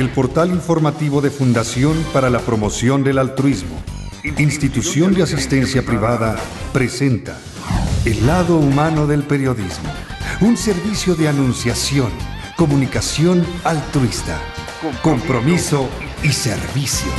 El portal informativo de Fundación para la Promoción del Altruismo, Institución de Asistencia Privada, presenta El lado humano del periodismo, un servicio de anunciación, comunicación altruista, compromiso y servicio.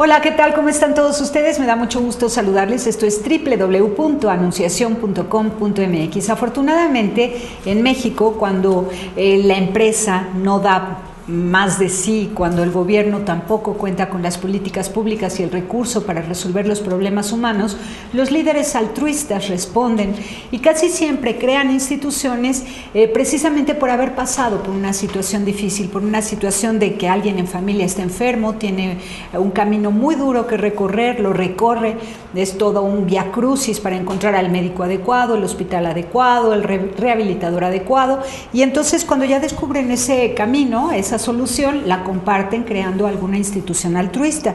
Hola, ¿qué tal? ¿Cómo están todos ustedes? Me da mucho gusto saludarles. Esto es www.anunciacion.com.mx. Afortunadamente, en México, cuando la empresa no da más de sí, cuando el gobierno tampoco cuenta con las políticas públicas y el recurso para resolver los problemas humanos, los líderes altruistas responden y casi siempre crean instituciones precisamente por haber pasado por una situación difícil, por una situación de que alguien en familia está enfermo, tiene un camino muy duro que recorrer, lo recorre, es todo un viacrucis para encontrar al médico adecuado, el hospital adecuado, el rehabilitador adecuado, y entonces cuando ya descubren ese camino, esa solución, la comparten creando alguna institución altruista.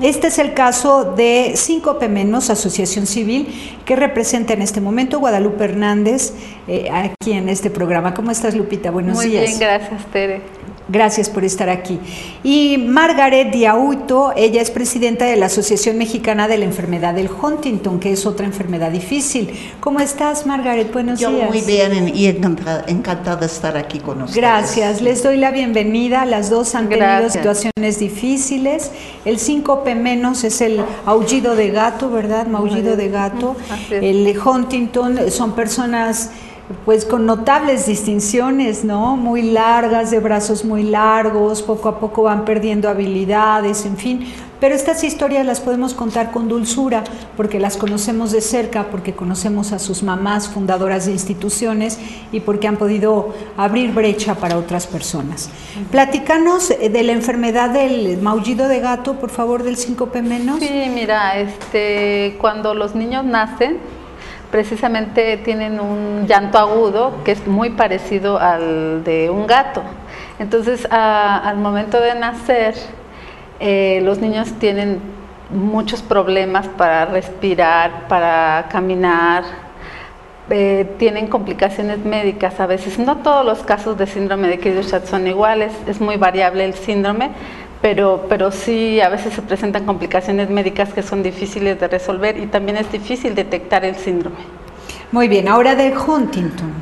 Este es el caso de 5P menos, Asociación Civil, que representa en este momento Guadalupe Hernández aquí en este programa. ¿Cómo estás, Lupita? Buenos días. Muy bien, gracias, Tere. Gracias por estar aquí. Y Margaret D'Aiuto, ella es presidenta de la Asociación Mexicana de la Enfermedad del Huntington, que es otra enfermedad difícil. ¿Cómo estás, Margaret? Buenos días. Yo muy bien y encantada de estar aquí con ustedes. Gracias. Les doy la bienvenida. Las dos han tenido situaciones difíciles. El 5P menos es el aullido de gato, ¿verdad? Maullido de gato. El Huntington son personas pues con notables distinciones, ¿no? Muy largas, de brazos muy largos, poco a poco van perdiendo habilidades, en fin. Pero estas historias las podemos contar con dulzura porque las conocemos de cerca, porque conocemos a sus mamás fundadoras de instituciones y porque han podido abrir brecha para otras personas. Platícanos de la enfermedad del maullido de gato, por favor, del 5P menos. Sí, mira, cuando los niños nacen, precisamente tienen un llanto agudo que es muy parecido al de un gato. Entonces, al momento de nacer, los niños tienen muchos problemas para respirar, para caminar, tienen complicaciones médicas a veces. No todos los casos de síndrome de Cri du Chat son iguales, es muy variable el síndrome, pero sí a veces se presentan complicaciones médicas que son difíciles de resolver y también es difícil detectar el síndrome. Muy bien, ahora del Huntington.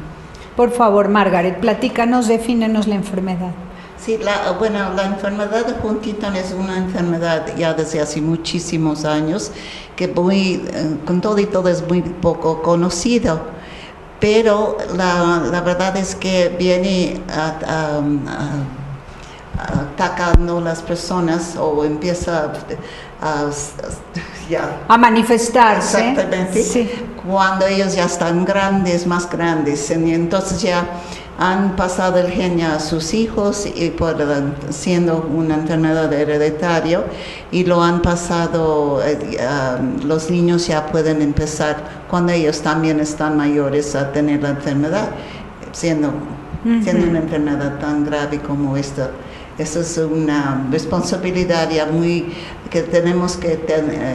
Por favor, Margaret, platícanos, defínenos la enfermedad. Sí, la enfermedad de Huntington es una enfermedad ya desde hace muchísimos años que con todo y todo es muy poco conocido, pero la verdad es que viene atacando las personas o empieza a manifestarse. Exactamente. Sí. Cuando ellos ya están grandes, más grandes, y entonces ya han pasado el genio a sus hijos y siendo una enfermedad hereditaria y lo han pasado, los niños ya pueden empezar cuando ellos también están mayores a tener la enfermedad, siendo una enfermedad tan grave como esta. Esa es una responsabilidad ya que tenemos que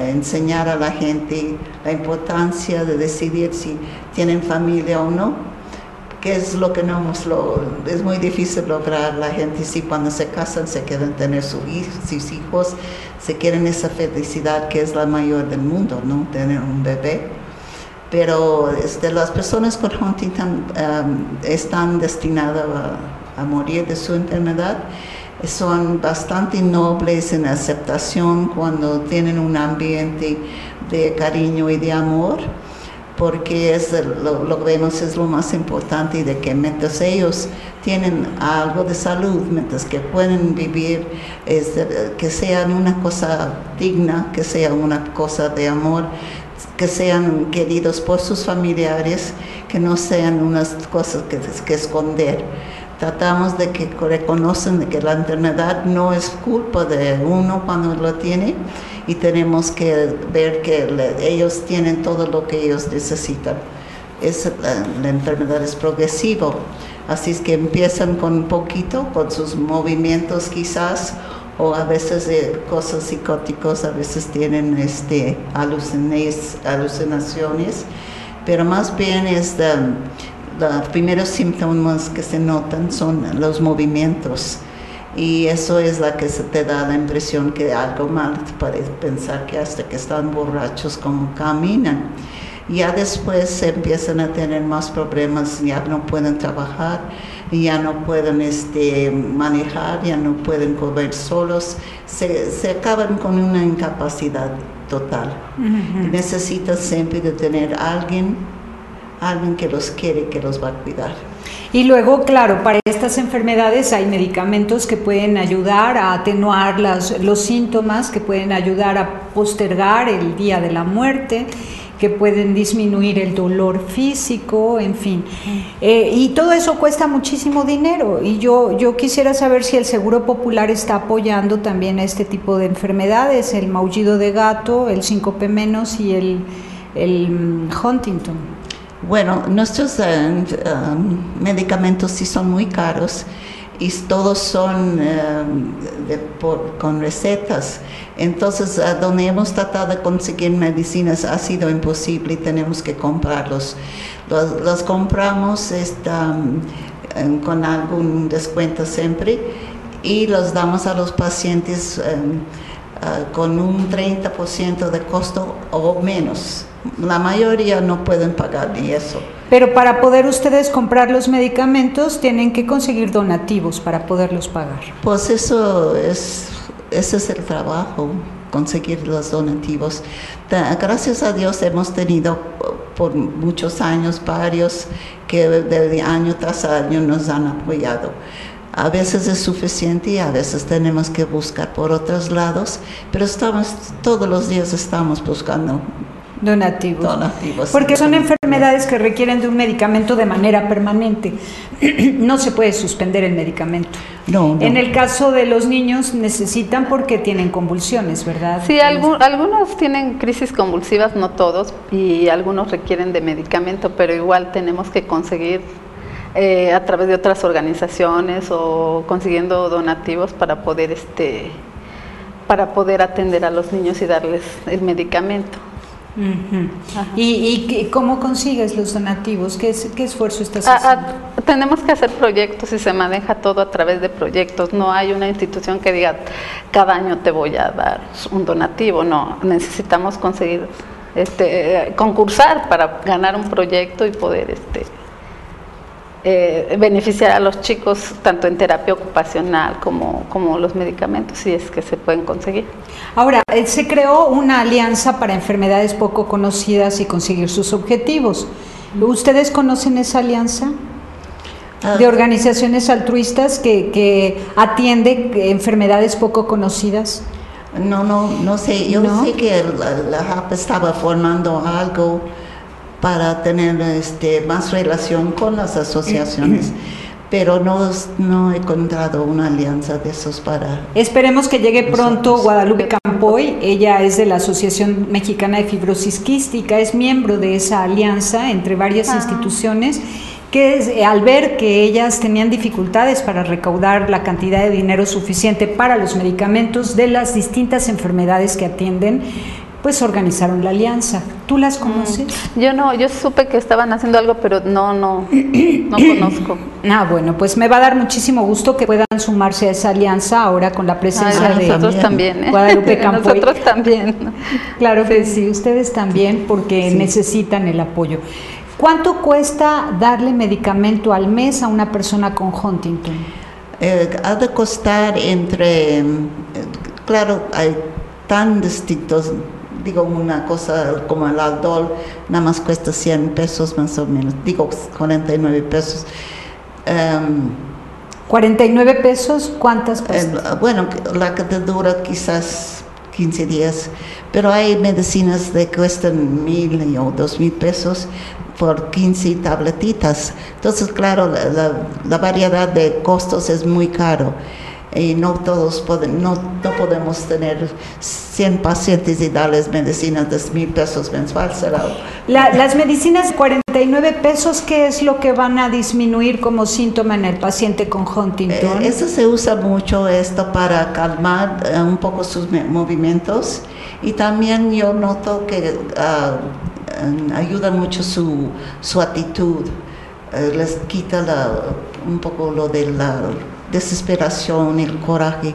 enseñar a la gente la importancia de decidir si tienen familia o no, que es lo que es muy difícil lograr la gente si cuando se casan se quieren tener sus hijos, se quieren esa felicidad que es la mayor del mundo, ¿no? Tener un bebé. Pero las personas con Huntington están destinadas a morir de su enfermedad. Son bastante nobles en aceptación cuando tienen un ambiente de cariño y de amor, porque lo que vemos es lo más importante, de que mientras ellos tienen algo de salud, mientras que pueden vivir, que sean una cosa digna, que sea una cosa de amor, que sean queridos por sus familiares, que no sean unas cosas que esconder. Tratamos de que reconozcan que la enfermedad no es culpa de uno cuando lo tiene y tenemos que ver que ellos tienen todo lo que ellos necesitan. La enfermedad es progresiva, así es que empiezan con un poquito, con sus movimientos quizás, o a veces cosas psicóticas, a veces tienen alucinaciones, pero más bien los primeros síntomas que se notan son los movimientos, y eso es la que se te da la impresión que algo mal, para pensar que hasta que están borrachos como caminan. Ya después empiezan a tener más problemas, ya no pueden trabajar, ya no pueden manejar, ya no pueden comer solos, se acaban con una incapacidad total. Uh-huh. Necesitan siempre de tener alguien que los quiere, que los va a cuidar. Y luego, claro, para estas enfermedades hay medicamentos que pueden ayudar a atenuar los síntomas, que pueden ayudar a postergar el día de la muerte, que pueden disminuir el dolor físico, en fin. Y todo eso cuesta muchísimo dinero, y yo quisiera saber si el Seguro Popular está apoyando también a este tipo de enfermedades, el maullido de gato, el 5P menos y el Huntington. Bueno, nuestros medicamentos sí son muy caros y todos son con recetas. Entonces, donde hemos tratado de conseguir medicinas ha sido imposible y tenemos que comprarlos. Los compramos con algún descuento siempre, y los damos a los pacientes con un 30% de costo o menos. La mayoría no pueden pagar ni eso. Pero para poder ustedes comprar los medicamentos tienen que conseguir donativos para poderlos pagar. Pues eso es, ese es el trabajo, conseguir los donativos. Gracias a Dios hemos tenido por muchos años varios que de año tras año nos han apoyado. A veces es suficiente y a veces tenemos que buscar por otros lados, pero todos los días estamos buscando donativos. Porque son enfermedades que requieren de un medicamento de manera permanente. No se puede suspender el medicamento. No. En el caso de los niños necesitan porque tienen convulsiones, ¿verdad? Sí, algunos tienen crisis convulsivas, no todos, y algunos requieren de medicamento, pero igual tenemos que conseguir a través de otras organizaciones o consiguiendo donativos para poder atender a los niños y darles el medicamento. Uh-huh. ¿Y cómo consigues los donativos? ¿Qué esfuerzo estás haciendo? Tenemos que hacer proyectos y se maneja todo a través de proyectos. No hay una institución que diga cada año te voy a dar un donativo. No, necesitamos conseguir concursar para ganar un proyecto y poder beneficiar a los chicos tanto en terapia ocupacional como los medicamentos, si es que se pueden conseguir. Ahora, se creó una alianza para enfermedades poco conocidas y conseguir sus objetivos. ¿Ustedes conocen esa alianza? De organizaciones altruistas que atiende enfermedades poco conocidas. No sé, yo ¿no? sé que la JAP estaba formando algo para tener más relación con las asociaciones, pero no he encontrado una alianza de esos para... Esperemos que llegue pronto Guadalupe Campoy. Ella es de la Asociación Mexicana de Fibrosis Quística, es miembro de esa alianza entre varias instituciones, que al ver que ellas tenían dificultades para recaudar la cantidad de dinero suficiente para los medicamentos de las distintas enfermedades que atienden, pues organizaron la alianza. ¿Tú las conoces? Yo supe que estaban haciendo algo, pero no conozco. Ah, bueno, pues me va a dar muchísimo gusto que puedan sumarse a esa alianza ahora con la presencia de nosotros también, Guadalupe Campoy. Nosotros también. Claro que sí, ustedes también, porque necesitan el apoyo. ¿Cuánto cuesta darle medicamento al mes a una persona con Huntington? Ha de costar entre... claro, hay tan distintos... Digo, una cosa como el Aldol nada más cuesta 100 pesos más o menos, digo 49 pesos. ¿49 pesos? ¿Cuántas pastillas? Bueno, la que te dura quizás 15 días, pero hay medicinas que cuestan 1,000 o 2,000 pesos por 15 tabletitas. Entonces, claro, la variedad de costos es muy caro. Y no todos no podemos tener 100 pacientes y darles medicinas de 1,000 pesos mensual. Las medicinas de 49 pesos, ¿qué es lo que van a disminuir como síntoma en el paciente con Huntington? Eso se usa mucho para calmar un poco sus movimientos, y también yo noto que ayuda mucho su actitud. les quita un poco lo de la desesperación, el coraje,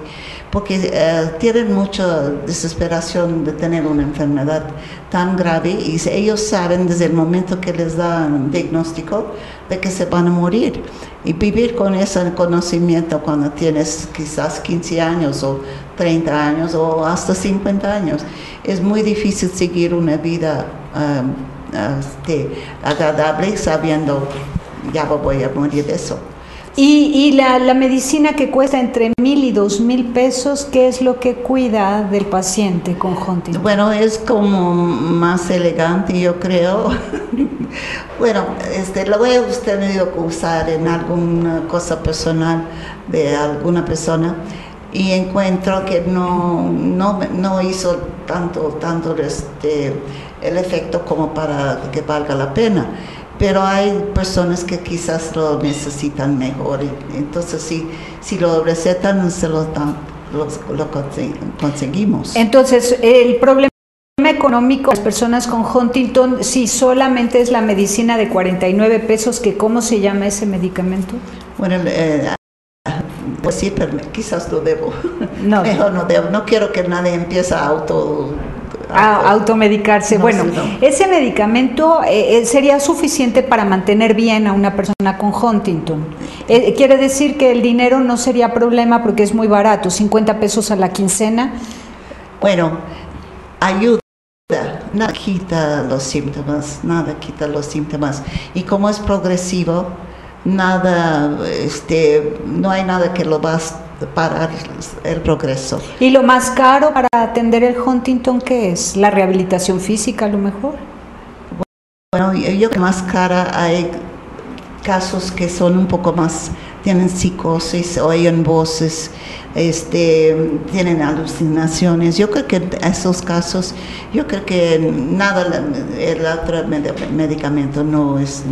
porque tienen mucha desesperación de tener una enfermedad tan grave, y ellos saben desde el momento que les dan diagnóstico de que se van a morir, y vivir con ese conocimiento cuando tienes quizás 15 años o 30 años o hasta 50 años, es muy difícil seguir una vida agradable sabiendo ya voy a morir de eso. Y la medicina que cuesta entre 1,000 y 2,000 pesos, ¿qué es lo que cuida del paciente con Huntington? Bueno, es como más elegante, yo creo. Bueno, lo he tenido que usar en alguna cosa personal de alguna persona y encuentro que no hizo tanto el efecto como para que valga la pena. Pero hay personas que quizás lo necesitan mejor, entonces si lo recetan, se lo dan, lo conseguimos. Entonces, el problema económico de las personas con Huntington, si solamente es la medicina de 49 pesos, que ¿cómo se llama ese medicamento? Bueno, pues sí, pero quizás lo debo. No. Mejor no debo, no quiero que nadie empiece a automedicarse. No, bueno, sí, no. Ese medicamento sería suficiente para mantener bien a una persona con Huntington. Quiere decir que el dinero no sería problema porque es muy barato, 50 pesos a la quincena. Bueno, ayuda, nada quita los síntomas, nada quita los síntomas. Y como es progresivo, no hay nada que lo vas parar el progreso. ¿Y lo más caro para atender el Huntington qué es? ¿La rehabilitación física a lo mejor? Bueno, yo creo que más cara hay casos que son un poco más, tienen psicosis, oyen voces, tienen alucinaciones. Yo creo que en esos casos, yo creo que nada, el otro medicamento no es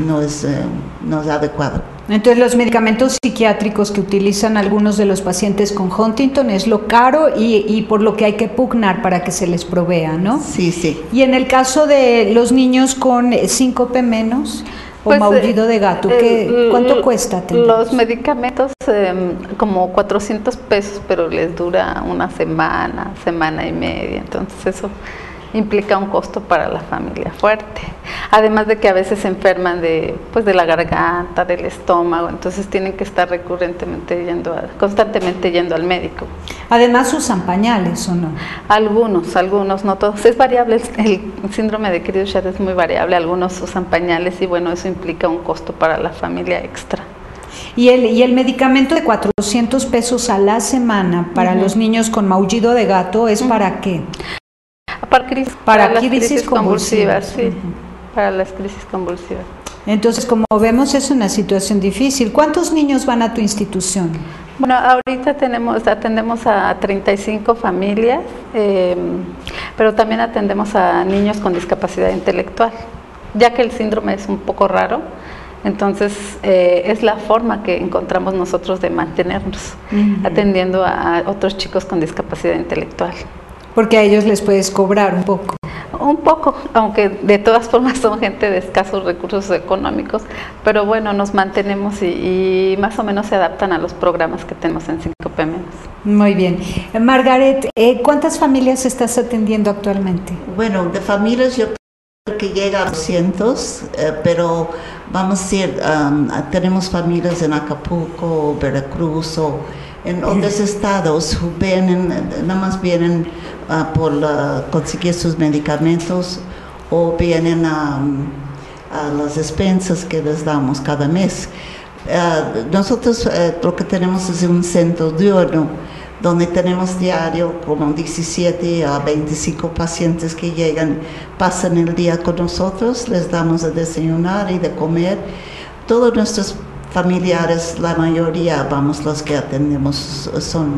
adecuado. Entonces, los medicamentos psiquiátricos que utilizan algunos de los pacientes con Huntington es lo caro y por lo que hay que pugnar para que se les provea, ¿no? Sí, sí. Y en el caso de los niños con 5P menos o pues, maullido de gato, ¿cuánto cuesta atender? Los medicamentos como 400 pesos, pero les dura una semana, semana y media, entonces eso implica un costo para la familia fuerte, además de que a veces se enferman de la garganta, del estómago, entonces tienen que estar constantemente yendo al médico. Además usan pañales, ¿o no? Algunos, no todos, es variable, el síndrome de Cri du Chat es muy variable, algunos usan pañales y bueno, eso implica un costo para la familia extra. Y el medicamento de 400 pesos a la semana para los niños con maullido de gato es ¿para qué? Para crisis convulsivas, sí, para las crisis convulsivas. Entonces, como vemos, es una situación difícil. ¿Cuántos niños van a tu institución? Bueno, ahorita atendemos a 35 familias, pero también atendemos a niños con discapacidad intelectual, ya que el síndrome es un poco raro. Entonces, es la forma que encontramos nosotros de mantenernos, atendiendo a otros chicos con discapacidad intelectual. Porque a ellos les puedes cobrar un poco. Un poco, aunque de todas formas son gente de escasos recursos económicos, pero bueno, nos mantenemos y más o menos se adaptan a los programas que tenemos en 5P menos. Muy bien. Margaret, ¿cuántas familias estás atendiendo actualmente? Bueno, de familias yo creo que llega a 200, pero vamos a decir, tenemos familias en Acapulco, Veracruz o en otros estados, nada más vienen por conseguir sus medicamentos o vienen a las despensas que les damos cada mes. Nosotros lo que tenemos es un centro diurno donde tenemos diario como 17 a 25 pacientes que llegan, pasan el día con nosotros, les damos de desayunar y de comer. Todos nuestros familiares, la mayoría, vamos, los que atendemos son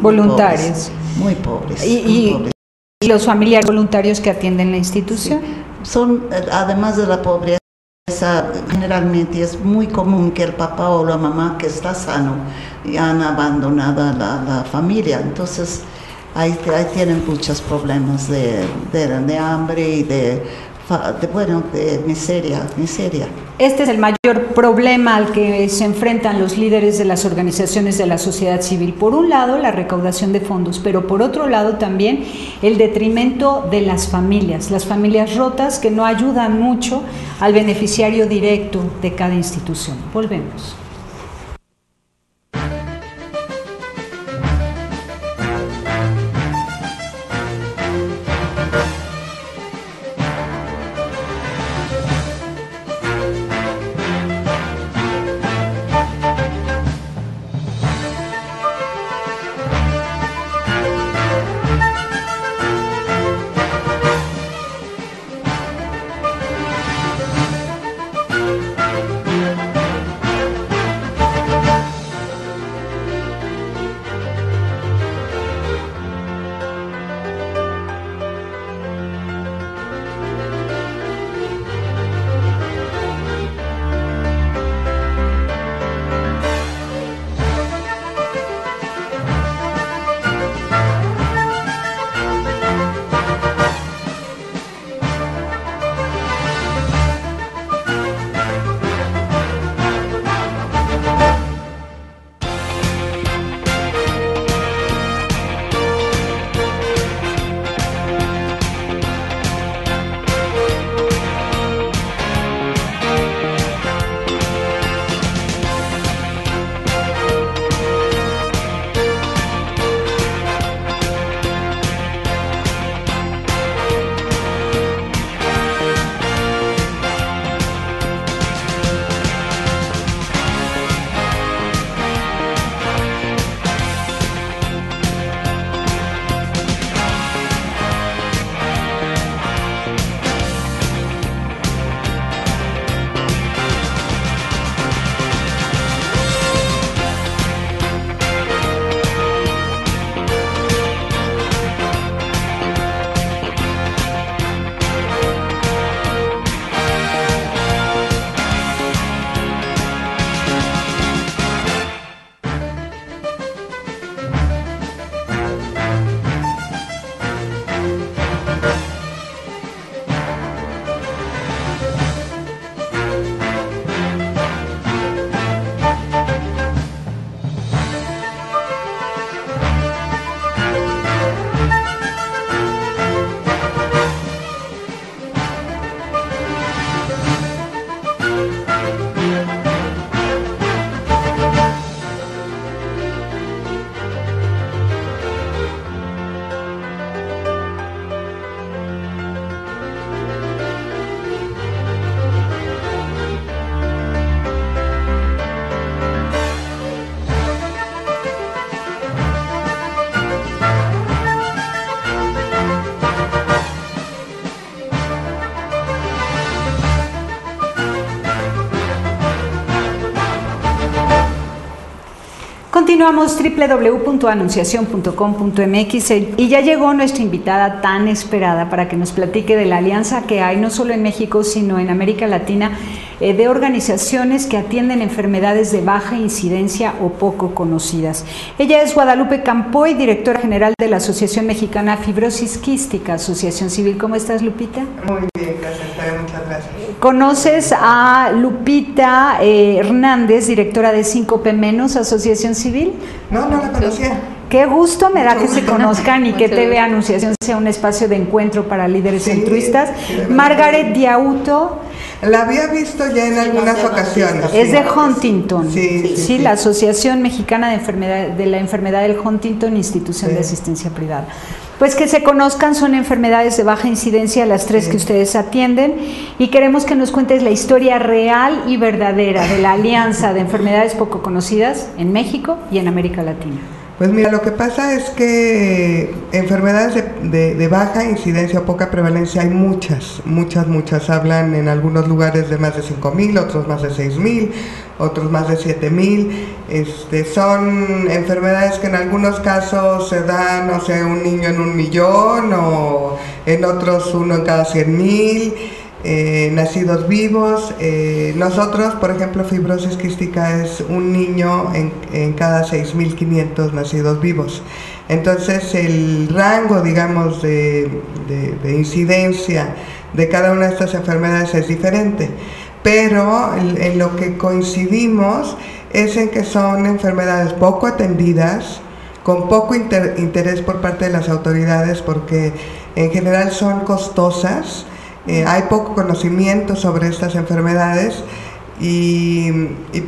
voluntarios, muy pobres. ¿Y los familiares voluntarios que atienden la institución? Sí. Son, además de la pobreza, generalmente es muy común que el papá o la mamá que está sano han abandonado la familia, entonces ahí tienen muchos problemas de hambre y de bueno, de miseria. Este es el mayor problema al que se enfrentan los líderes de las organizaciones de la sociedad civil. Por un lado, la recaudación de fondos, pero por otro lado también el detrimento de las familias rotas que no ayudan mucho al beneficiario directo de cada institución. Volvemos. Continuamos www.anunciacion.com.mx y ya llegó nuestra invitada tan esperada para que nos platique de la alianza que hay no solo en México sino en América Latina de organizaciones que atienden enfermedades de baja incidencia o poco conocidas. Ella es Guadalupe Campoy, directora general de la Asociación Mexicana de Fibrosis Quística, Asociación Civil. ¿Cómo estás, Lupita? Muy bien, gracias, muchas gracias. Conoces a Lupita Hernández, directora de 5P menos, Asociación Civil. No, no la conocía. Qué gusto me da que se conozcan y que TV Anunciación sea un espacio de encuentro para líderes altruistas. Margaret D'Aiuto. La había visto ya en algunas ocasiones. Es de Huntington, sí, la Asociación Mexicana de la Enfermedad del Huntington, institución de asistencia privada. Pues que se conozcan, son enfermedades de baja incidencia las tres que ustedes atienden y queremos que nos cuentes la historia real y verdadera de la alianza de enfermedades poco conocidas en México y en América Latina. Pues mira, lo que pasa es que enfermedades de baja incidencia o poca prevalencia hay muchas. Hablan en algunos lugares de más de 5,000, otros más de 6,000, otros más de 7,000. Son enfermedades que en algunos casos se dan, no sé, un niño en 1,000,000 o en otros uno en cada 100,000. Nacidos vivos. Nosotros, por ejemplo, fibrosis quística es un niño en cada 6,500 nacidos vivos. Entonces el rango, digamos, de incidencia de cada una de estas enfermedades es diferente, pero en lo que coincidimos es en que son enfermedades poco atendidas, con poco interés por parte de las autoridades, porque en general son costosas, hay poco conocimiento sobre estas enfermedades y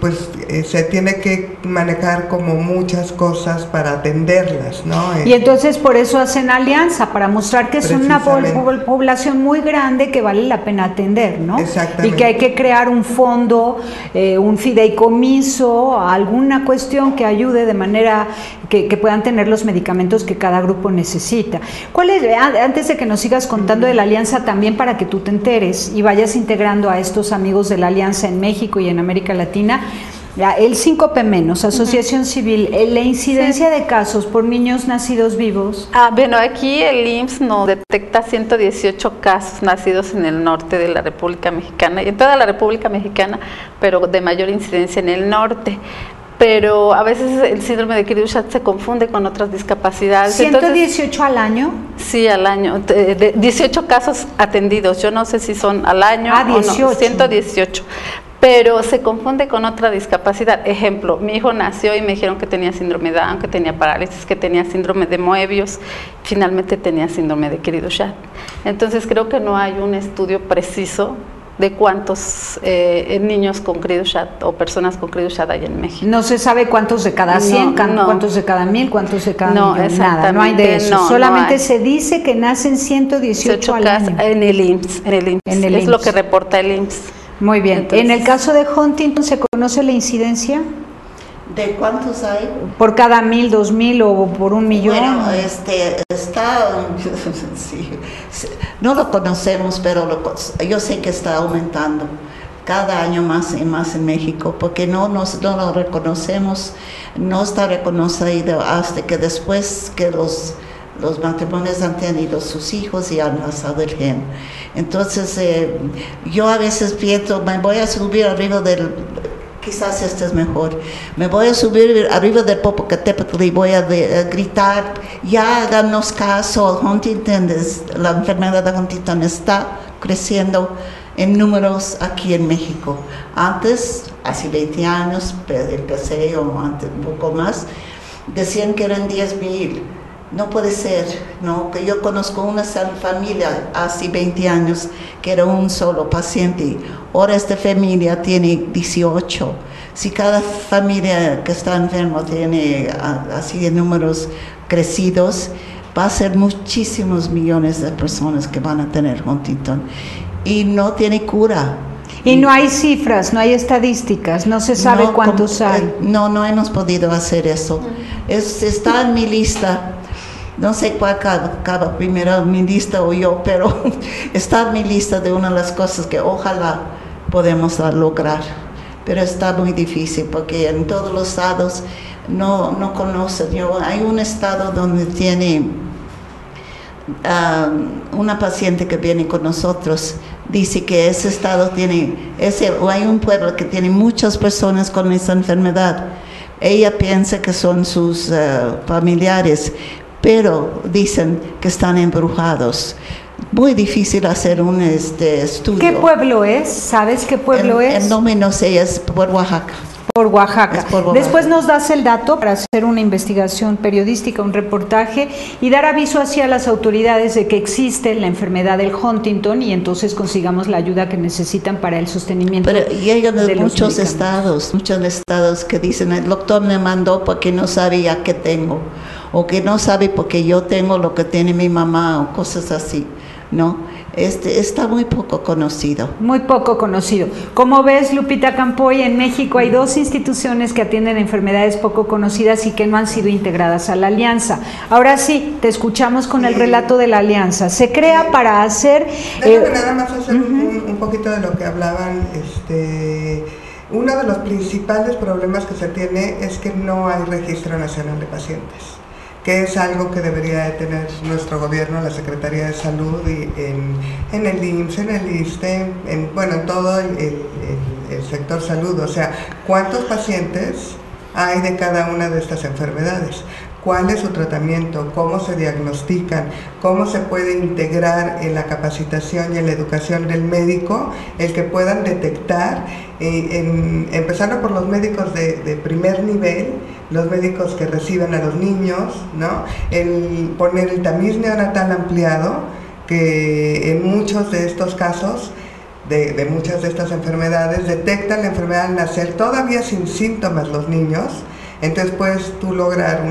pues se tiene que manejar como muchas cosas para atenderlas, ¿no? Y entonces por eso hacen alianza, para mostrar que es una población muy grande que vale la pena atender, ¿no? Exactamente. Y que hay que crear un fondo, un fideicomiso, alguna cuestión que ayude de manera que puedan tener los medicamentos que cada grupo necesita. ¿Cuál es, antes de que nos sigas contando de la alianza, también para que tú te enteres y vayas integrando a estos amigos de la alianza en México y en América Latina, el 5P menos, Asociación Civil, la incidencia de casos por niños nacidos vivos? Bueno, aquí el IMSS nos detecta 118 casos nacidos en el norte de la República Mexicana, y en toda la República Mexicana, pero de mayor incidencia en el norte. Pero a veces el síndrome de Cri du Chat se confunde con otras discapacidades. ¿118 entonces, al año? Sí, al año. 18 casos atendidos. Yo no sé si son al año o 18. No, 118. Pero se confunde con otra discapacidad. Ejemplo, mi hijo nació y me dijeron que tenía síndrome de Down, que tenía parálisis, que tenía síndrome de Moebius. Finalmente tenía síndrome de Cri du Chat. Entonces creo que no hay un estudio preciso de cuántos niños con Cri du Chat o personas con Cri du Chat hay en México. No se sabe cuántos de cada 100, no. Cuántos de cada 1000, cuántos de cada millón, nada, no hay de eso. No, solamente no se dice que nacen 118 al año. En el IMSS, es lo que reporta el IMSS. Muy bien. Entonces, en el caso de Huntington, ¿se conoce la incidencia? ¿De cuántos hay? ¿Por cada 1000, 2000 o por 1 millón? Bueno, está... sí, no lo conocemos, pero yo sé que está aumentando cada año más y más en México, porque no lo reconocemos, no está reconocido hasta que después que los matrimonios han tenido sus hijos y han pasado el gen. Entonces, yo a veces pienso, me voy a subir arriba del... Quizás este es mejor. Me voy a subir arriba del Popocatépetl y voy a gritar, ya háganos caso, Huntington, la enfermedad de Huntington está creciendo en números aquí en México. Antes, hace 20 años, empecé o antes un poco más, decían que eran 10,000. No puede ser, no, que yo conozco una familia hace 20 años que era un solo paciente. Ahora esta familia tiene 18. Si cada familia que está enferma tiene así de números crecidos, va a ser muchísimos millones de personas que van a tener Huntington. Y no tiene cura. Y no hay cifras, no hay estadísticas, no se sabe cuántos hay. No hemos podido hacer eso. Está en mi lista. No sé cuál acaba primero, mi lista o yo, pero está en mi lista de una de las cosas que ojalá podemos lograr. Pero está muy difícil porque en todos los estados no conocen. Hay un estado donde tiene una paciente que viene con nosotros, dice que ese estado tiene, o hay un pueblo que tiene muchas personas con esa enfermedad. Ella piensa que son sus familiares, pero dicen que están embrujados. Muy difícil hacer un estudio. ¿Qué pueblo es? ¿Sabes qué pueblo es? No sé, es por Oaxaca. Por Oaxaca. Después nos das el dato para hacer una investigación periodística, un reportaje y dar aviso hacia las autoridades de que existe la enfermedad del Huntington y entonces consigamos la ayuda que necesitan para el sostenimiento. Pero llegan de muchos estados que dicen, el doctor me mandó porque no sabía que tengo, o que no sabe porque yo tengo lo que tiene mi mamá o cosas así, ¿no? Está muy poco conocido. Muy poco conocido. Como ves, Lupita Campoy, en México hay dos instituciones que atienden enfermedades poco conocidas y que no han sido integradas a la alianza. Ahora sí, te escuchamos con el relato de la alianza. Se crea para hacer... Déjame nada más hacer un poquito de lo que hablaban. Uno de los principales problemas que se tiene es que no hay registro nacional de pacientes, que es algo que debería de tener nuestro gobierno, la Secretaría de Salud, y en el IMSS, en el ISSSTE, en todo el sector salud. O sea, ¿cuántos pacientes hay de cada una de estas enfermedades? cuál es su tratamiento, cómo se diagnostican, cómo se puede integrar en la capacitación y en la educación del médico, el que puedan detectar, empezando por los médicos de primer nivel, los médicos que reciben a los niños, ¿no? El poner el tamiz neonatal ampliado, que en muchos de estos casos, de muchas de estas enfermedades, detectan la enfermedad al nacer, todavía sin síntomas los niños. Entonces puedes tú lograr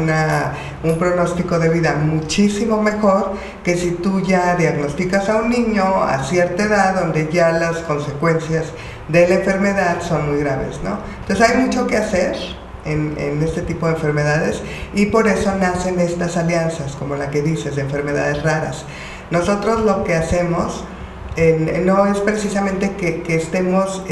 un pronóstico de vida muchísimo mejor que si tú ya diagnosticas a un niño a cierta edad, donde ya las consecuencias de la enfermedad son muy graves, ¿no? Entonces hay mucho que hacer en este tipo de enfermedades, y por eso nacen estas alianzas, como la que dices, de enfermedades raras. Nosotros lo que hacemos no es precisamente que estemos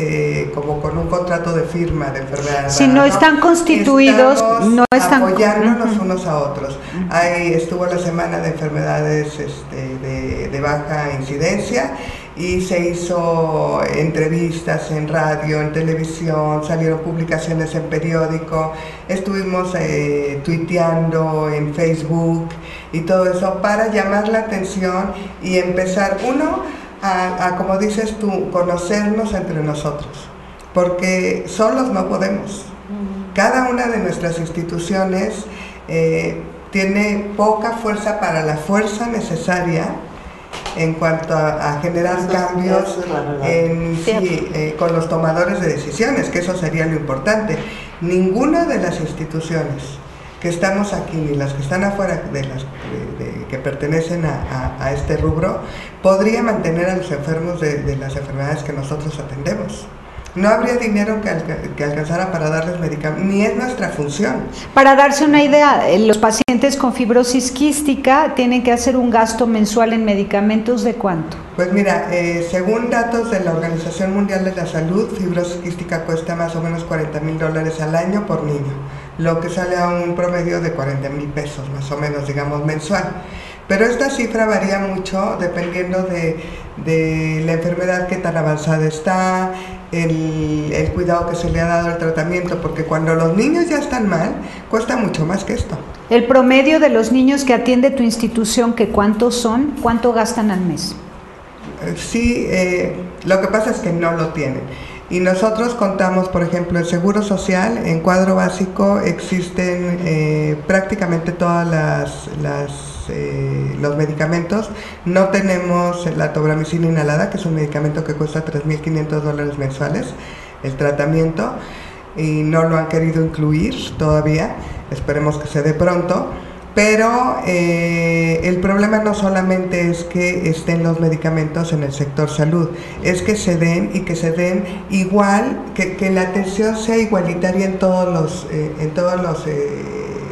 como con un contrato de firma de enfermedades. Si no están constituidos, no están apoyándonos unos a otros. Ahí estuvo la semana de enfermedades de baja incidencia, y se hizo entrevistas en radio, en televisión, salieron publicaciones en periódico, estuvimos tuiteando en Facebook y todo eso, para llamar la atención y empezar, uno, a, como dices tú, conocernos entre nosotros, porque solos no podemos. Cada una de nuestras instituciones tiene poca fuerza para la fuerza necesaria en cuanto a generar cambios con los tomadores de decisiones, que eso sería lo importante. Ninguna de las instituciones que estamos aquí, ni las que están afuera de las que pertenecen a este rubro, podría mantener a los enfermos de las enfermedades que nosotros atendemos. No habría dinero que alcanzara para darles medicamentos, ni es nuestra función. Para darse una idea, los pacientes con fibrosis quística tienen que hacer un gasto mensual en medicamentos, ¿de cuánto? Pues mira, según datos de la Organización Mundial de la Salud, fibrosis quística cuesta más o menos $40,000 al año por niño, lo que sale a un promedio de $40,000 más o menos, digamos, mensual. Pero esta cifra varía mucho dependiendo de la enfermedad, qué tan avanzada está, el cuidado que se le ha dado al tratamiento, porque cuando los niños ya están mal, cuesta mucho más que esto. El promedio de los niños que atiende tu institución, ¿que cuántos son? ¿Cuánto gastan al mes? Sí, lo que pasa es que no lo tienen. Y nosotros contamos, por ejemplo, el Seguro Social. En cuadro básico existen prácticamente todas los medicamentos. No tenemos la tobramicina inhalada, que es un medicamento que cuesta $3,500 mensuales, el tratamiento, y no lo han querido incluir todavía, esperemos que se dé pronto. Pero el problema no solamente es que estén los medicamentos en el sector salud, es que se den, y que se den igual, que la atención sea igualitaria en todos los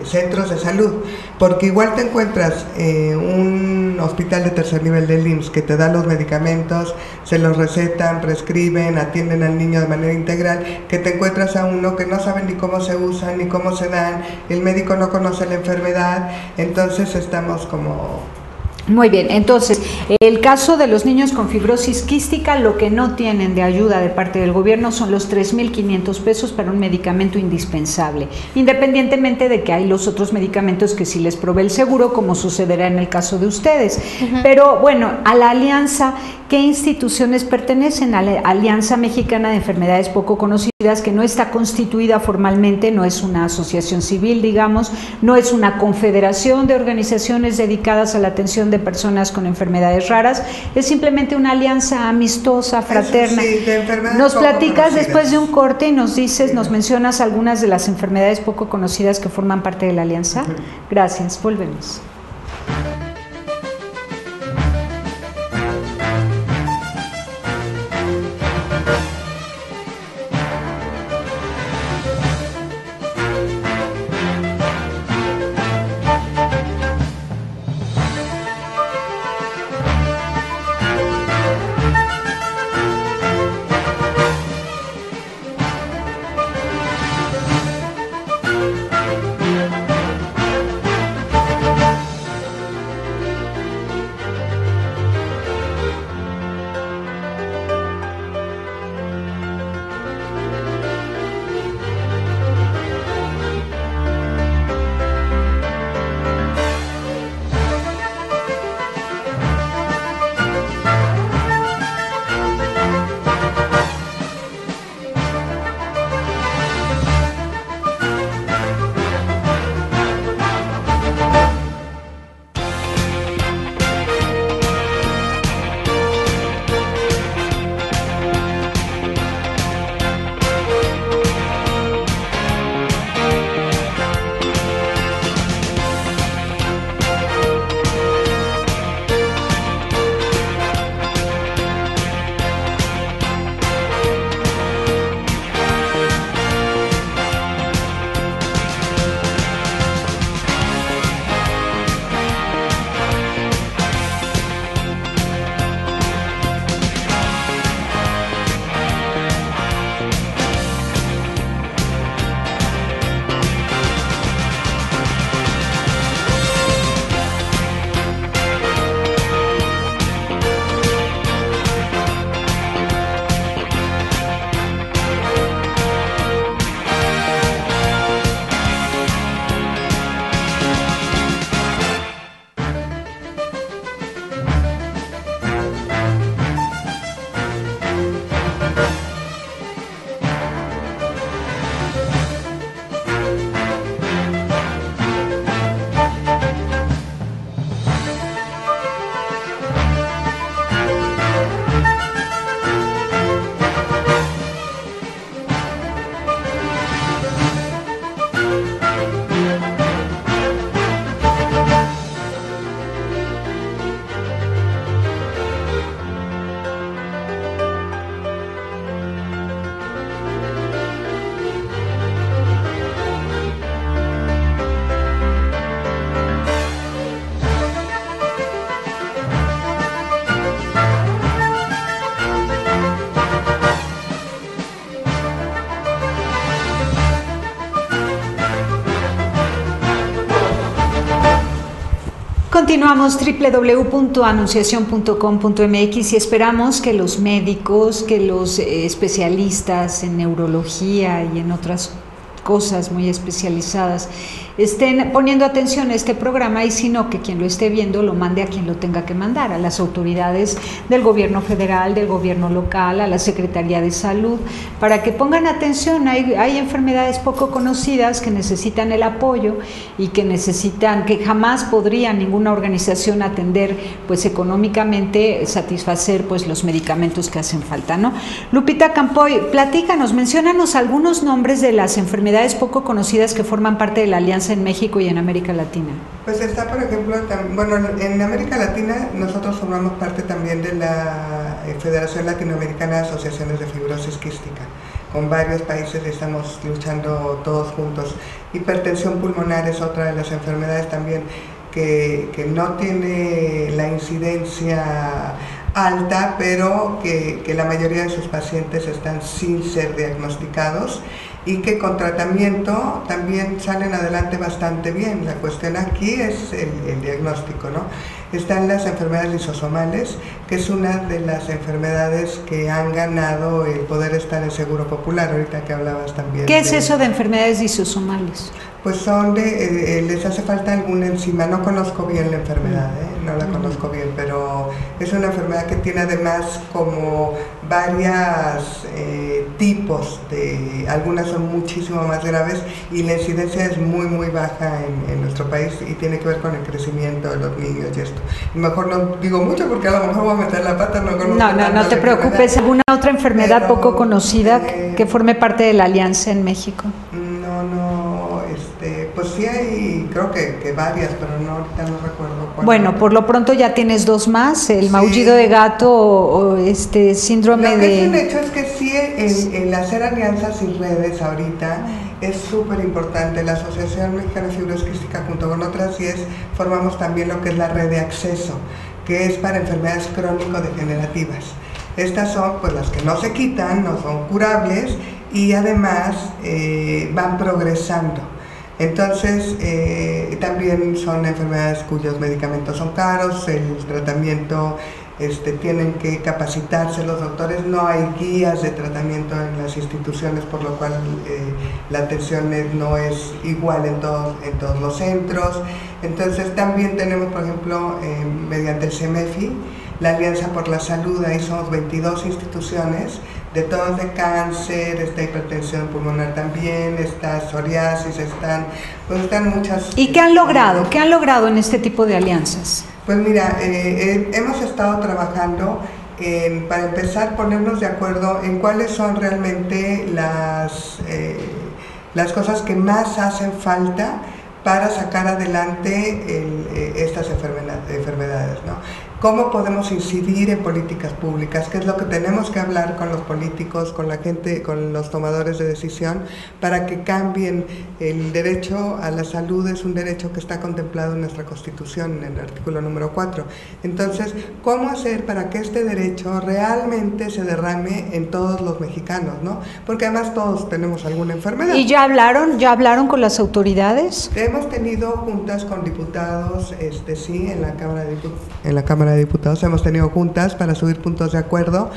centros de salud, porque igual te encuentras un hospital de tercer nivel del IMSS que te da los medicamentos, se los recetan, prescriben, atienden al niño de manera integral, que te encuentras a uno que no sabe ni cómo se usan, ni cómo se dan, el médico no conoce la enfermedad. Entonces estamos como... Muy bien, entonces, el caso de los niños con fibrosis quística, lo que no tienen de ayuda de parte del gobierno son los $3,500 para un medicamento indispensable, independientemente de que hay los otros medicamentos que sí les provee el seguro, como sucederá en el caso de ustedes. Pero bueno, a la alianza, ¿qué instituciones pertenecen? A la Alianza Mexicana de Enfermedades Poco Conocidas, que no está constituida formalmente, no es una asociación civil, digamos, no es una confederación de organizaciones dedicadas a la atención de personas con enfermedades raras, es simplemente una alianza amistosa, fraterna. Sí, de enfermedades nos platicas poco después de un corte y nos dices, nos mencionas algunas de las enfermedades poco conocidas que forman parte de la alianza. Gracias, volvemos. Continuamos www.anunciacion.com.mx y esperamos que los médicos, que los especialistas en neurología y en otras cosas muy especializadas estén poniendo atención a este programa, y si no, que quien lo esté viendo lo mande a quien lo tenga que mandar, a las autoridades del gobierno federal, del gobierno local, a la Secretaría de Salud, para que pongan atención. Hay enfermedades poco conocidas que necesitan el apoyo y que necesitan, que jamás podría ninguna organización atender, pues económicamente, satisfacer pues los medicamentos que hacen falta, ¿no? Lupita Campoy, platícanos, menciónanos algunos nombres de las enfermedades poco conocidas que forman parte de la Alianza en México y en América Latina. Pues está, por ejemplo, bueno, en América Latina nosotros formamos parte también de la Federación Latinoamericana de Asociaciones de Fibrosis Quística. Con varios países estamos luchando todos juntos. Hipertensión pulmonar es otra de las enfermedades también que no tiene la incidencia alta, pero que la mayoría de sus pacientes están sin ser diagnosticados y que con tratamiento también salen adelante bastante bien. La cuestión aquí es el diagnóstico, ¿no? Están las enfermedades lisosomales, que es una de las enfermedades que han ganado el poder estar en Seguro Popular, ahorita que hablabas también. ¿Qué es eso de enfermedades lisosomales? Pues son de, les hace falta alguna enzima, no conozco bien la enfermedad, no la conozco bien, pero es una enfermedad que tiene además como varias tipos, algunas son muchísimo más graves y la incidencia es muy baja en nuestro país, y tiene que ver con el crecimiento de los niños y esto. Mejor no digo mucho porque a lo mejor voy a meter la pata. No te preocupes, ¿alguna otra enfermedad poco conocida que forme parte de la Alianza en México? Pues sí hay, creo que varias, pero no, ahorita no recuerdo cuál. Bueno, por lo pronto ya tienes dos más, el maullido de gato o este síndrome de... Lo que es un hecho es que sí, el hacer alianzas y redes ahorita es súper importante. La Asociación Mexicana de Fibrosis Quística junto con otras formamos también lo que es la Red de Acceso, que es para enfermedades crónico-degenerativas. Estas son pues las que no se quitan, no son curables y además van progresando. Entonces, también son enfermedades cuyos medicamentos son caros, el tratamiento tienen que capacitarse los doctores, no hay guías de tratamiento en las instituciones, por lo cual la atención no es igual en todos los centros. Entonces, también tenemos, por ejemplo, mediante el CEMEFI, la Alianza por la Salud, ahí somos 22 instituciones, de todos, de cáncer, está hipertensión pulmonar también, está psoriasis, están muchas. ¿Y qué han logrado? ¿Qué han logrado en este tipo de alianzas? Pues mira, hemos estado trabajando para empezar ponernos de acuerdo en cuáles son realmente las cosas que más hacen falta para sacar adelante estas enfermedades, ¿no? ¿Cómo podemos incidir en políticas públicas? ¿Qué es lo que tenemos que hablar con los políticos, con la gente, con los tomadores de decisión para que cambien? El derecho a la salud es un derecho que está contemplado en nuestra Constitución, en el artículo número 4. Entonces, ¿cómo hacer para que este derecho realmente se derrame en todos los mexicanos, ¿no? Porque además todos tenemos alguna enfermedad. ¿Y ya hablaron con las autoridades? Hemos tenido juntas con diputados, sí, en la Cámara de Diputados. De Diputados hemos tenido juntas para subir puntos de acuerdo.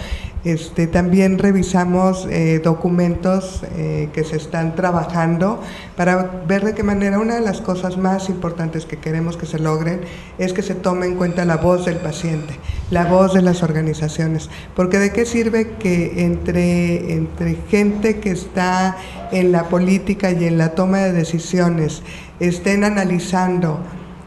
También revisamos documentos que se están trabajando para ver de qué manera. Una de las cosas más importantes que queremos que se logren es que se tome en cuenta la voz del paciente, la voz de las organizaciones, porque de qué sirve que entre gente que está en la política y en la toma de decisiones estén analizando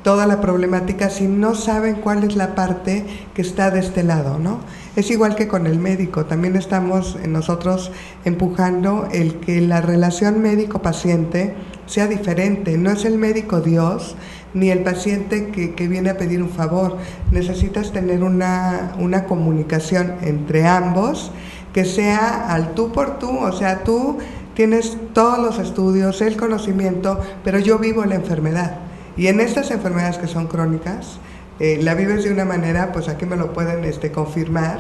toda la problemática si no saben cuál es la parte que está de este lado, ¿no? Es igual que con el médico, también estamos nosotros empujando el que la relación médico-paciente sea diferente. No es el médico Dios ni el paciente que viene a pedir un favor. Necesitas tener una comunicación entre ambos que sea al tú por tú, o sea, tú tienes todos los estudios, el conocimiento, pero yo vivo la enfermedad. Y en estas enfermedades que son crónicas, la vives de una manera, pues aquí me lo pueden confirmar,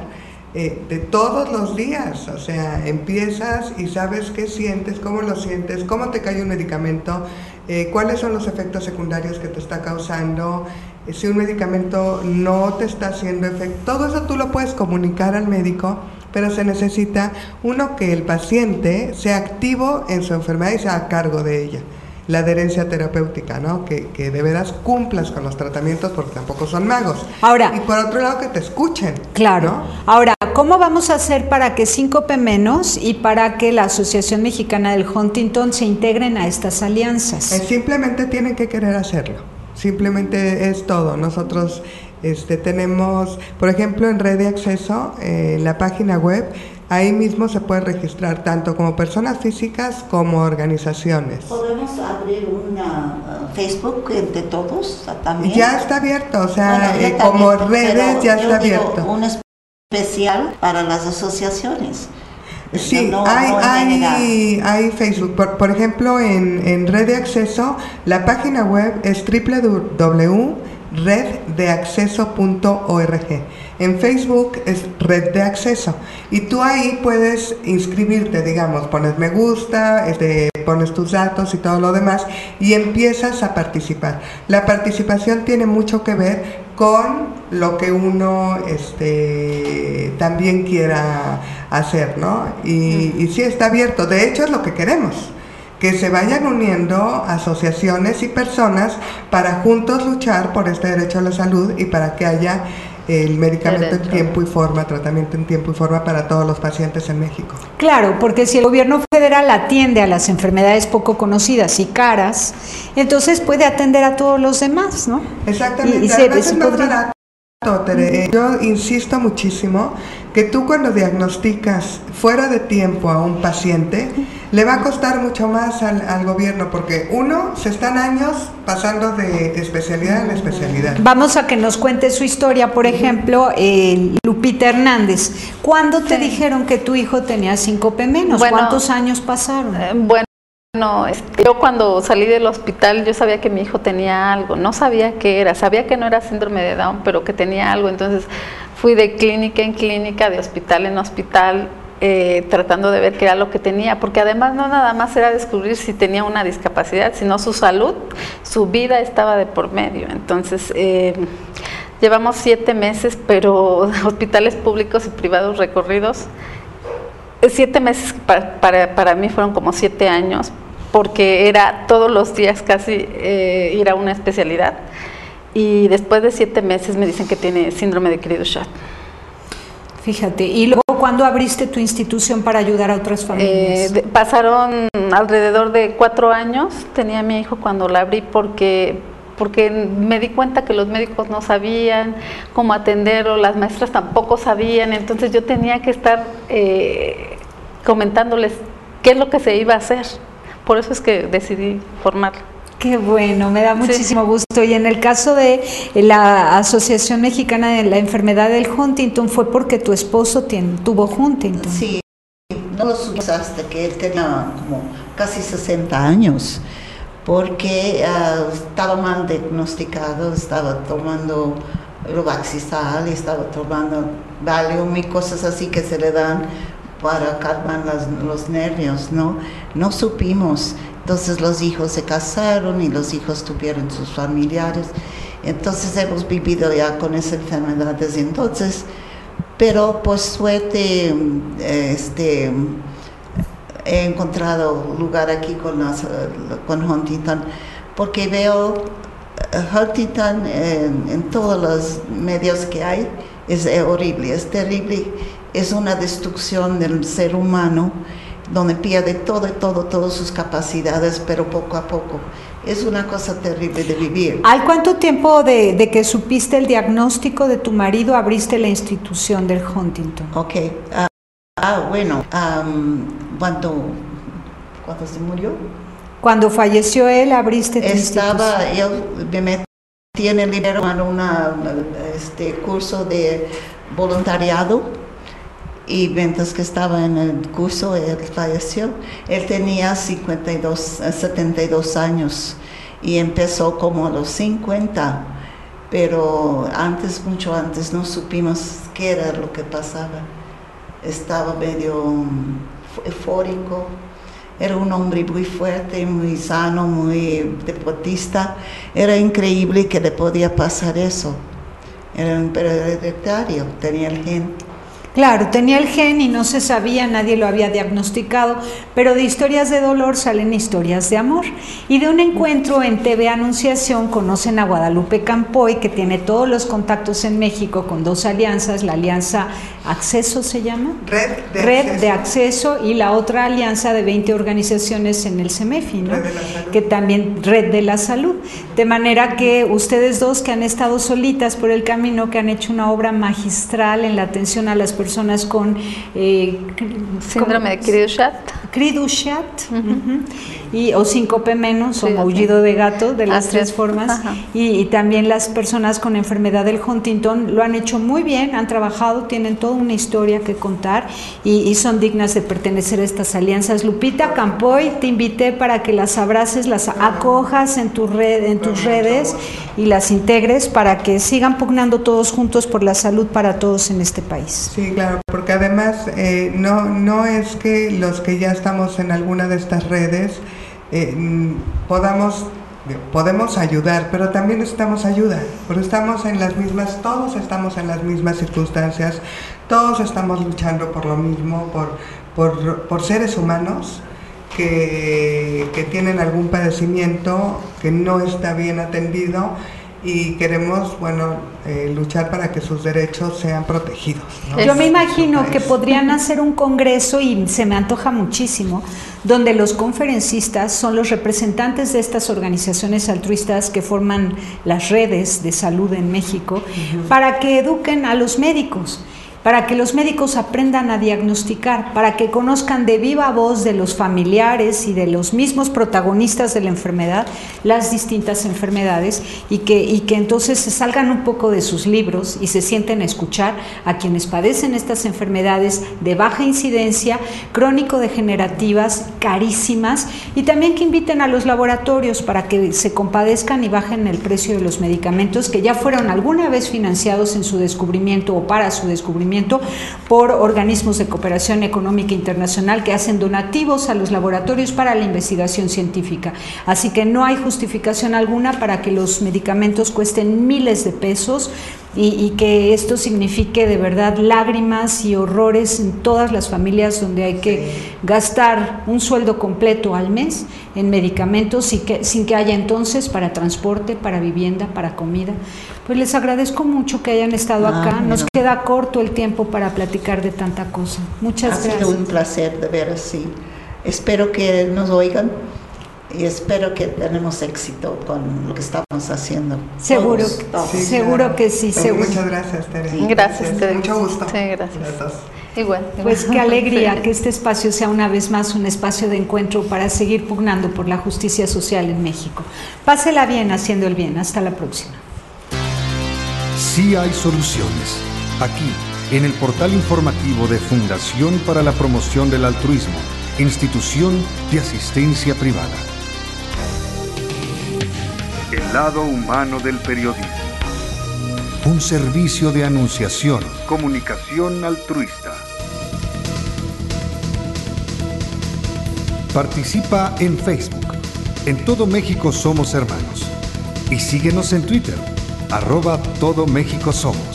de todos los días. O sea, empiezas y sabes qué sientes, cómo lo sientes, cómo te cae un medicamento, cuáles son los efectos secundarios que te está causando, si un medicamento no te está haciendo efecto. Todo eso tú lo puedes comunicar al médico, pero se necesita, uno, que el paciente sea activo en su enfermedad y sea a cargo de ella. La adherencia terapéutica, ¿no? Que de veras cumplas con los tratamientos, porque tampoco son magos. Ahora, y por otro lado, que te escuchen. Claro. ¿No? Ahora, ¿cómo vamos a hacer para que 5P menos y para que la Asociación Mexicana del Huntington se integren a estas alianzas? Simplemente tienen que querer hacerlo. Simplemente es todo. Nosotros tenemos, por ejemplo, en Red de Acceso, en la página web, ahí mismo se puede registrar tanto como personas físicas como organizaciones. ¿Podemos abrir una Facebook entre todos también? Ya está abierto, o sea, bueno, como también, redes ya está abierto. Un especial para las asociaciones. Sí, no, hay Facebook. Por ejemplo, en Red de Acceso, la página web es www.reddeacceso.org. En Facebook es Red de Acceso y tú ahí puedes inscribirte, digamos, pones me gusta, pones tus datos y todo lo demás y empiezas a participar. La participación tiene mucho que ver con lo que uno también quiera hacer, ¿no? Y sí está abierto, de hecho es lo que queremos, que se vayan uniendo asociaciones y personas para juntos luchar por este derecho a la salud y para que haya el medicamento en tiempo y forma, tratamiento en tiempo y forma para todos los pacientes en México. Claro, porque si el gobierno federal atiende a las enfermedades poco conocidas y caras, entonces puede atender a todos los demás, ¿no? Exactamente, y además es más barato. Yo insisto muchísimo que tú, cuando diagnosticas fuera de tiempo a un paciente, le va a costar mucho más al gobierno, porque uno, se están años pasando de especialidad en especialidad. Vamos a que nos cuente su historia, por ejemplo, Lupita Hernández. ¿Cuándo te dijeron que tu hijo tenía 5P menos? Bueno, ¿cuántos años pasaron? No, yo cuando salí del hospital yo sabía que mi hijo tenía algo, no sabía qué era, sabía que no era síndrome de Down, pero que tenía algo, entonces fui de clínica en clínica, de hospital en hospital, tratando de ver qué era lo que tenía, porque además no nada más era descubrir si tenía una discapacidad, sino su salud, su vida estaba de por medio, entonces llevamos 7 meses, pero hospitales públicos y privados recorridos, 7 meses para mí fueron como 7 años, porque era todos los días casi ir a una especialidad, y después de 7 meses me dicen que tiene síndrome de Cri du Chat. Fíjate, y luego, ¿cuándo abriste tu institución para ayudar a otras familias? Pasaron alrededor de 4 años, tenía a mi hijo cuando la abrí, porque me di cuenta que los médicos no sabían cómo atenderlo, las maestras tampoco sabían, entonces yo tenía que estar comentándoles qué es lo que se iba a hacer, por eso es que decidí formarlo. Qué bueno, me da muchísimo gusto. Y en el caso de la Asociación Mexicana de la Enfermedad del Huntington, fue porque tu esposo tuvo Huntington. Sí, no lo supimos hasta que él tenía como casi 60 años, porque estaba mal diagnosticado, estaba tomando Robaxisal, estaba tomando Valium y cosas así que se le dan para calmar los nervios, ¿no? No supimos. Entonces los hijos se casaron y los hijos tuvieron sus familiares. Entonces hemos vivido ya con esa enfermedad desde entonces. Pero por suerte he encontrado lugar aquí con Huntington, porque veo Huntington en todos los medios que hay. Es horrible, es terrible, es una destrucción del ser humano, donde pierde todas sus capacidades, pero poco a poco. Es una cosa terrible de vivir. ¿Al cuánto tiempo de que supiste el diagnóstico de tu marido abriste la institución del Huntington? Ok. Bueno, ¿cuándo se murió? Cuando falleció él, abriste tu institución. Yo me metí en el dinero a un curso de voluntariado, y mientras que estaba en el curso, él falleció. Él tenía 72 años y empezó como a los 50, pero antes, mucho antes, no supimos qué era lo que pasaba. Estaba medio eufórico, era un hombre muy fuerte, muy sano, muy deportista. Era increíble que le podía pasar eso. Era un hereditario, tenía el gen. Claro, tenía el gen y no se sabía, nadie lo había diagnosticado, pero de historias de dolor salen historias de amor. Y de un encuentro en TV Anunciación conocen a Guadalupe Campoy, que tiene todos los contactos en México con dos alianzas, la Alianza Acceso se llama, Red de Acceso, y la otra alianza de 20 organizaciones en el CEMEFI, ¿no? Que también Red de la Salud. De manera que ustedes dos, que han estado solitas por el camino, que han hecho una obra magistral en la atención a las personas con síndrome de Cri du Chat o 5P menos, o maullido de gato, de las tres formas, y también las personas con enfermedad del Huntington, lo han hecho muy bien, han trabajado, tienen toda una historia que contar y son dignas de pertenecer a estas alianzas. Lupita Campoy, te invité para que las abraces, las acojas en tu red, en tus redes, y las integres para que sigan pugnando todos juntos por la salud para todos en este país. Sí, claro, porque además no es que los que ya estamos en alguna de estas redes podemos ayudar, pero también necesitamos ayuda, porque estamos en las mismas, todos estamos en las mismas circunstancias, todos estamos luchando por lo mismo, por seres humanos que tienen algún padecimiento que no está bien atendido, y queremos, bueno, luchar para que sus derechos sean protegidos, ¿no? Yo me imagino que podrían hacer un congreso, y se me antoja muchísimo, donde los conferencistas son los representantes de estas organizaciones altruistas que forman las redes de salud en México, para que eduquen a los médicos, para que los médicos aprendan a diagnosticar, para que conozcan de viva voz de los familiares y de los mismos protagonistas de la enfermedad, las distintas enfermedades, y que entonces se salgan un poco de sus libros y se sienten a escuchar a quienes padecen estas enfermedades de baja incidencia, crónico-degenerativas, carísimas, y también que inviten a los laboratorios para que se compadezcan y bajen el precio de los medicamentos que ya fueron alguna vez financiados en su descubrimiento o para su descubrimiento por organismos de cooperación económica internacional que hacen donativos a los laboratorios para la investigación científica. Así que no hay justificación alguna para que los medicamentos cuesten miles de pesos y que esto signifique de verdad lágrimas y horrores en todas las familias, donde hay que gastar un sueldo completo al mes en medicamentos y que, sin que haya entonces para transporte, para vivienda, para comida. Pues les agradezco mucho que hayan estado acá. Nos queda corto el tiempo para platicar de tanta cosa. Muchas gracias. Ha sido un placer, de veras, sí. Espero que nos oigan y espero que tenemos éxito con lo que estamos haciendo. Seguro, todos. Sí, seguro, claro que sí. Pues seguro. Muchas gracias, Tere. Sí, gracias, Tere. Mucho gusto. Sí, gracias. Igual. Pues qué alegría que este espacio sea una vez más un espacio de encuentro para seguir pugnando por la justicia social en México. Pásela bien haciendo el bien. Hasta la próxima. Sí hay soluciones. Aquí, en el portal informativo de Fundación para la Promoción del Altruismo, Institución de Asistencia Privada. El lado humano del periodismo. Un servicio de anunciación. Comunicación altruista. Participa en Facebook. En Todo México Somos Hermanos. Y síguenos en Twitter. @Todo México Somos.